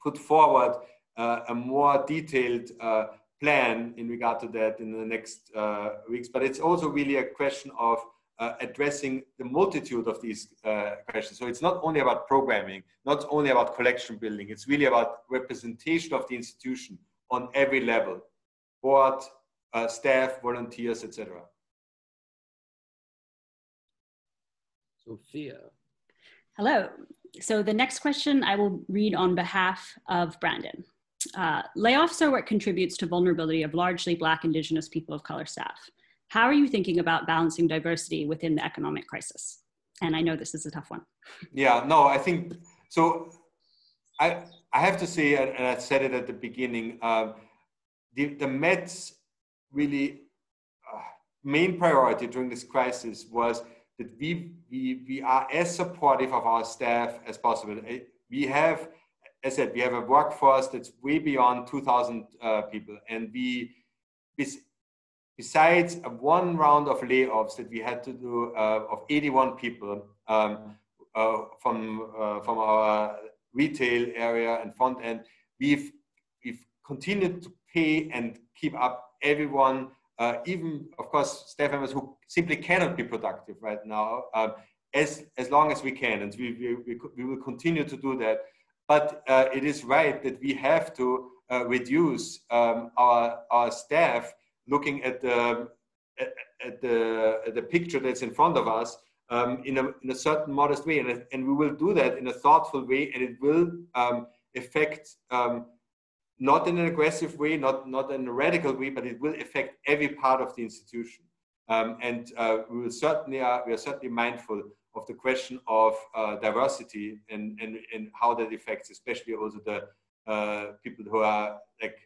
put forward uh, a more detailed uh, plan in regard to that in the next uh, weeks. But it's also really a question of uh, addressing the multitude of these uh, questions. So it's not only about programming, not only about collection building, it's really about representation of the institution on every level, board, uh, staff, volunteers, et cetera. Sophia. Hello. So the next question I will read on behalf of Brandon. Uh, layoffs are what contributes to vulnerability of largely Black, Indigenous, people of color staff. How are you thinking about balancing diversity within the economic crisis? And I know this is a tough one. Yeah, no, I think, so I, I have to say, and I said it at the beginning, uh, the, the Met's really uh, main priority during this crisis was that we, we, we are as supportive of our staff as possible. We have, as I said, we have a workforce that's way beyond two thousand uh, people. And we, besides a one round of layoffs that we had to do uh, of eighty-one people um, uh, from, uh, from our retail area and front end, we've, we've continued to pay and keep up everyone, uh, even, of course, staff members who simply cannot be productive right now, uh, as, as long as we can. And we, we, we will continue to do that. But uh, it is right that we have to uh, reduce um, our, our staff looking at the, at, at the, at the picture that's in front of us um, in, a, in a certain modest way. And, and we will do that in a thoughtful way, and it will um, affect, um, not in an aggressive way, not, not in a radical way, but it will affect every part of the institution. Um, and uh, we, will certainly are, we are certainly mindful of the question of uh, diversity and, and, and how that affects, especially also the uh, people who are like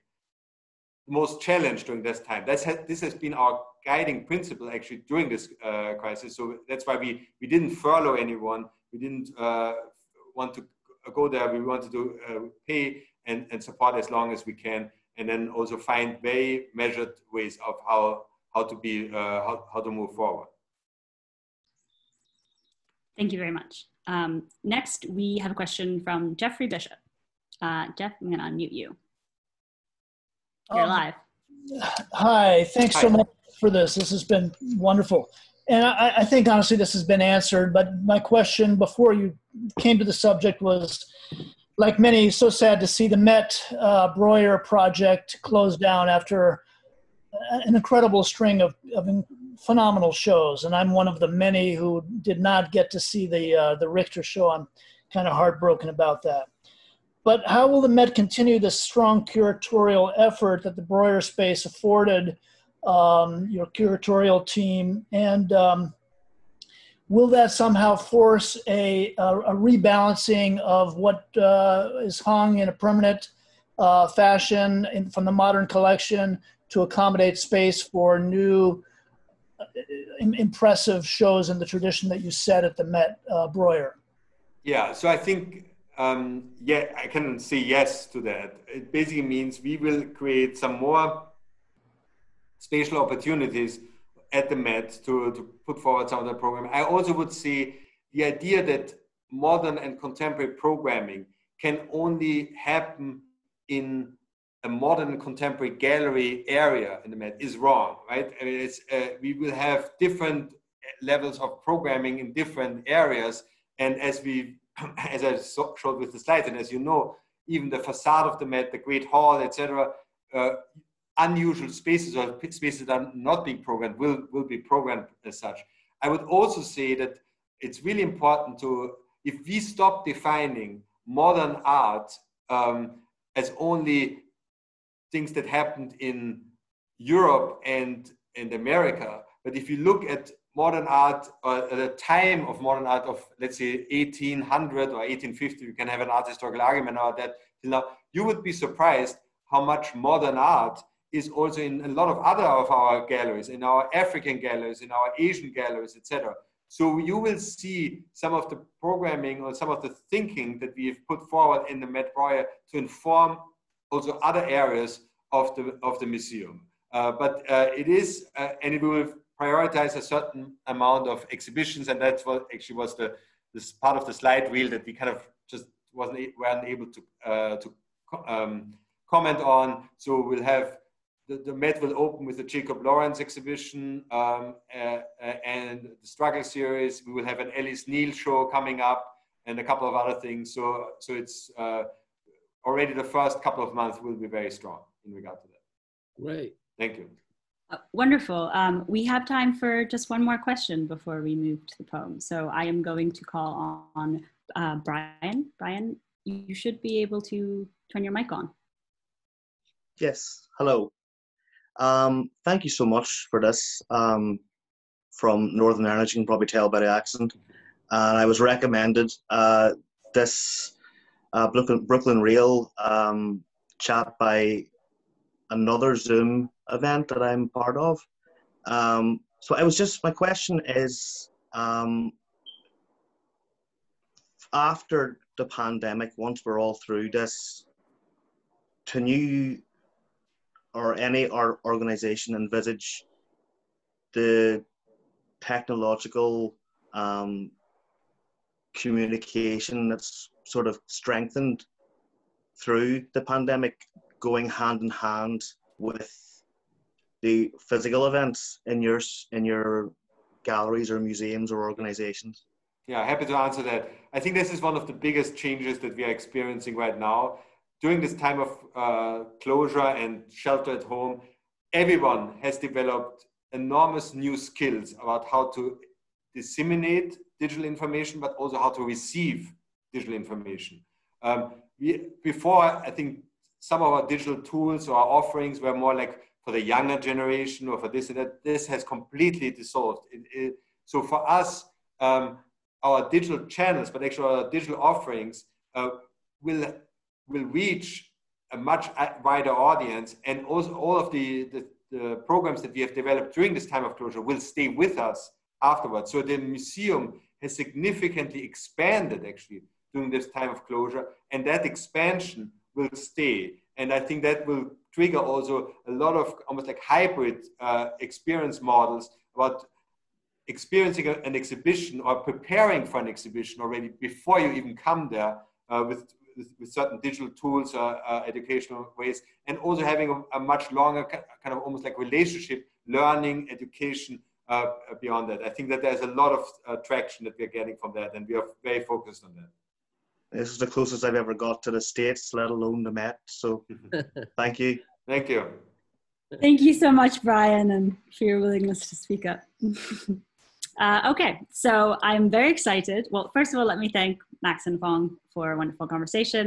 most challenged during this time. That's ha this has been our guiding principle actually during this uh, crisis. So that's why we, we didn't furlough anyone. We didn't uh, want to go there. We wanted to uh, pay and, and support as long as we can, and then also find very measured ways of how, how to be, uh, how, how to move forward. Thank you very much. Um, next, we have a question from Jeffrey Bishop. Uh, Jeff, I'm gonna unmute you. You're um, live. Hi, thanks hi. so much for this. This has been wonderful. And I, I think honestly this has been answered, but my question before you came to the subject was, like many, so sad to see the Met uh, Breuer project close down after an incredible string of, of phenomenal shows, and I'm one of the many who did not get to see the uh, the Richter show. I'm kind of heartbroken about that. But how will the Met continue this strong curatorial effort that the Breuer space afforded um, your curatorial team, and um, will that somehow force a, a, a rebalancing of what uh, is hung in a permanent uh, fashion in, from the modern collection to accommodate space for new uh, impressive shows in the tradition that you set at the Met uh, Breuer? Yeah, so I think, um, yeah, I can say yes to that. It basically means we will create some more spatial opportunities at the Met to, to put forward some of the programming. I also would say the idea that modern and contemporary programming can only happen in a modern contemporary gallery area in the Met is wrong, right? I mean, it's, uh, we will have different levels of programming in different areas. And as we, as I showed with the slides, and as you know, even the facade of the Met, the Great Hall, et cetera, uh, unusual spaces or spaces that are not being programmed will, will be programmed as such. I would also say that it's really important to, if we stop defining modern art um, as only things that happened in Europe and, and America. But if you look at modern art, or at the time of modern art of, let's say, eighteen hundred or eighteen fifty, you can have an art historical argument about that, you know, you would be surprised how much modern art is also in a lot of other of our galleries, in our African galleries, in our Asian galleries, et cetera. So you will see some of the programming or some of the thinking that we have put forward in the Met Breuer to inform also other areas of the, of the museum. Uh, but uh, it is, uh, and it will prioritize a certain amount of exhibitions, and that's what actually was the, this part of the slide reel that we kind of just wasn't, weren't able to, uh, to um, comment on. So we'll have the, the Met will open with the Jacob Lawrence exhibition um, uh, uh, and the Struggle series. We will have an Ellis Neal show coming up and a couple of other things. So, so it's uh, already the first couple of months will be very strong in regard to that. Great. Thank you. Uh, wonderful. Um, we have time for just one more question before we move to the poem. So I am going to call on uh, Brian. Brian, you should be able to turn your mic on. Yes, hello. Um, thank you so much for this. Um, from Northern Ireland, you can probably tell by the accent. And uh, I was recommended uh, this uh, Brooklyn, Brooklyn Rail um, chat by another Zoom event that I'm part of. Um, so I was just, my question is, um, after the pandemic, once we're all through this, can you or any or organization envisage the technological um, communication that's sort of strengthened through the pandemic going hand in hand with the physical events in your in your galleries or museums or organizations? Yeah, happy to answer that. I think this is one of the biggest changes that we are experiencing right now. During this time of uh, closure and shelter at home, everyone has developed enormous new skills about how to disseminate digital information, but also how to receive digital information. Um, we, before, I think some of our digital tools or our offerings were more like for the younger generation or for this and that. This has completely dissolved. It, it, so for us, um, our digital channels, but actually our digital offerings uh, will, will reach a much wider audience. And also all of the, the, the programs that we have developed during this time of closure will stay with us afterwards. So the museum has significantly expanded actually during this time of closure, and that expansion will stay. And I think that will trigger also a lot of almost like hybrid uh, experience models about experiencing a, an exhibition or preparing for an exhibition already before you even come there uh, with, with, with certain digital tools, uh, uh, educational ways, and also having a, a much longer kind of almost like relationship, learning, education uh, beyond that. I think that there's a lot of uh, traction that we're getting from that, and we are very focused on that. This is the closest I've ever got to the States, let alone the Met. So thank you. Thank you. Thank you so much, Brian, and for your willingness to speak up. uh, okay, so I'm very excited. Well, first of all, let me thank Max and Phong for a wonderful conversation.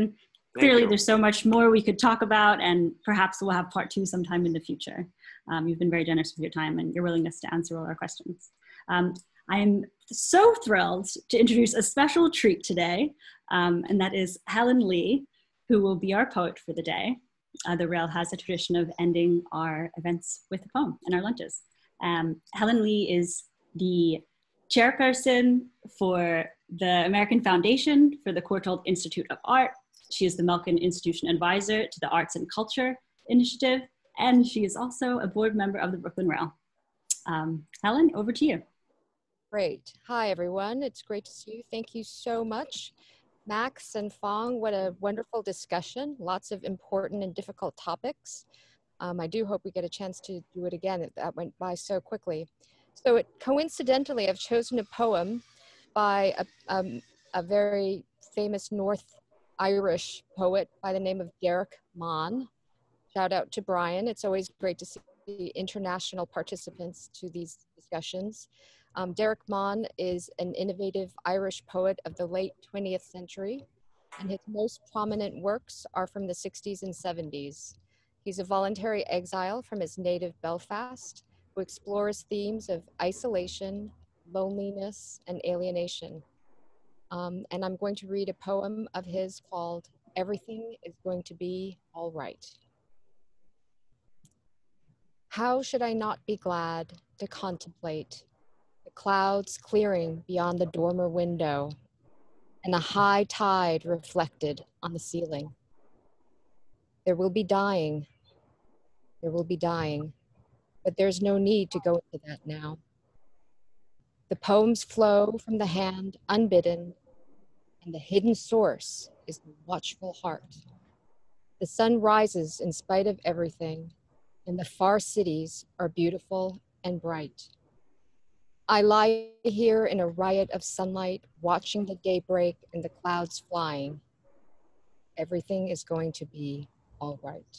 Thank Clearly, you. There's so much more we could talk about, and perhaps we'll have part two sometime in the future. Um, you've been very generous with your time and your willingness to answer all our questions. Um, I'm so thrilled to introduce a special treat today, um, and that is Helen Lee, who will be our poet for the day. Uh, the Rail has a tradition of ending our events with a poem and our lunches. Um, Helen Lee is the chairperson for the American Foundation for the Courtauld Institute of Art. She is the Milken Institution Advisor to the Arts and Culture Initiative, and she is also a board member of the Brooklyn Rail. Um, Helen, over to you. Great. Hi, everyone. It's great to see you. Thank you so much. Max and Phong, what a wonderful discussion. Lots of important and difficult topics. Um, I do hope we get a chance to do it again. That went by so quickly. So it, coincidentally, I've chosen a poem by a, um, a very famous North Irish poet by the name of Derek Mahon. Shout out to Brian. It's always great to see the international participants to these discussions. Um, Derek Mahon is an innovative Irish poet of the late twentieth century, and his most prominent works are from the sixties and seventies. He's a voluntary exile from his native Belfast, who explores themes of isolation, loneliness, and alienation. Um, and I'm going to read a poem of his called "Everything Is Going to Be All Right." How should I not be glad to contemplate clouds clearing beyond the dormer window and a high tide reflected on the ceiling? There will be dying, there will be dying, but there's no need to go into that now. The poems flow from the hand unbidden, and the hidden source is the watchful heart. The sun rises in spite of everything, and the far cities are beautiful and bright. I lie here in a riot of sunlight, watching the day break and the clouds flying. Everything is going to be all right.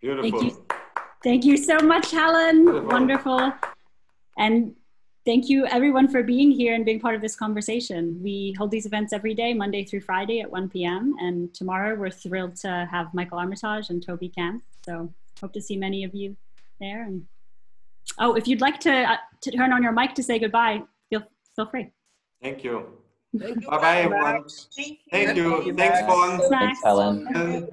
Beautiful. Thank you, thank you so much, Helen. Beautiful. Wonderful. And thank you everyone for being here and being part of this conversation. We hold these events every day, Monday through Friday at one p m And tomorrow we're thrilled to have Michael Armitage and Toby Camp. So hope to see many of you there. And oh, if you'd like to, uh, to turn on your mic to say goodbye, feel, feel free. Thank you. Bye-bye, everyone. Thank you. Thank you. Thanks, Phong. Thanks, Helen.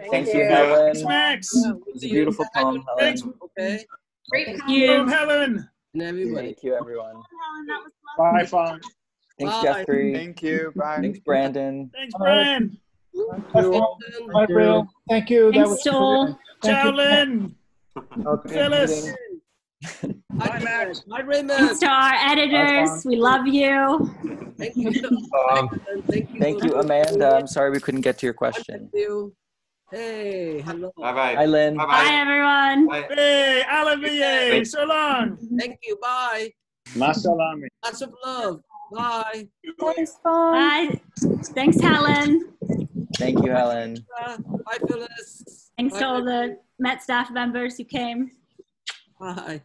Thanks, you, Helen. Thanks, Max. It's a beautiful poem, Helen. Okay. Great Thank you, Helen. And everybody. Thank you, everyone. Bye, Phong. Thanks, Bye. Jeffrey. Thank you. Bye. Thanks, Brandon. Thanks, Brian. Thank you. Bye, Bill. Thank you. That was Joel. Ciao, Lynn. Phyllis. Hi, Max. Hi, Raymond. Thanks to our editors. We love you. Thank you. um, thank you. Thank you, Amanda. I'm sorry we couldn't get to your question. Hey, hello. Bye-bye. Hi, Lynn. Bye, -bye. Bye everyone. Bye. Hey, Olivier. So long. Thank you. Bye. Masalami. Lots of love. Bye. Thanks, Phong. Bye. Thanks, Helen. Thank you, Helen. Bye, Phyllis. Thanks Bye. to all the Met staff members who came. Bye.